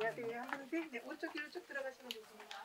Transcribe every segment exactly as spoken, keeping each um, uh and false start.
안녕하세요 하는데 이제 오쪽 길로 쭉 들어가시면 됩니다.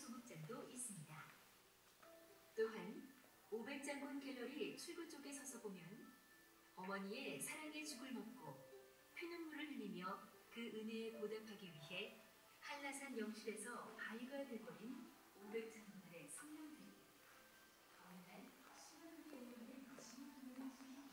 소극장도 있습니다. 또한 오백장군 갤러리 출구 쪽에 서서 보면 어머니의 사랑의 죽을 먹고 피눈물을 흘리며 그 은혜에 보답하기 위해 한라산 영실에서 바위가 되버린 오백장군들의 성명들이 더는 시간을 때문에 무심하는 중이었습니다.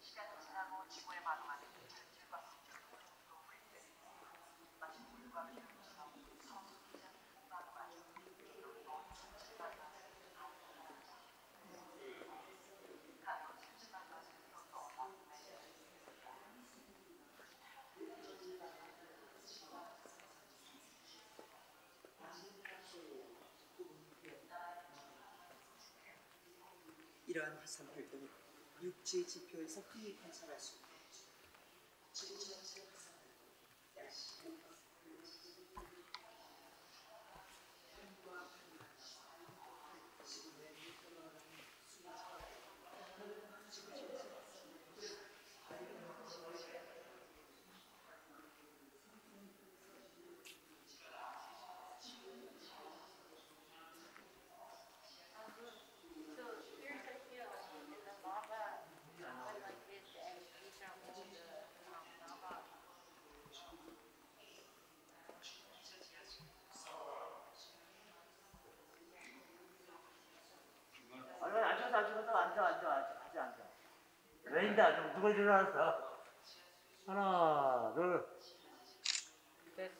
시간이 지나고 지구의 마루만을 절질과 성격을 놓고 그랬습니다. 마침 물과 비를 지나고 성수 기장의 마루만 이렇게 놓고 절질만 가지고 가고 절질만 가지고 또 없는 것이야. 절질만 가지고 지구와 이러한 화산 활동은 육지 지표에서 흔히 관찰할 수 있는 지구전체 화산은 약 십오 퍼센트를 지지하는 편과 편과 지구 내에 흘러가는 수많은 다른 지구전체 화산은 다른 지구전체 화산은 앉아 앉아 앉아 앉아 왜인다 누가 일어났어 하나 둘 셋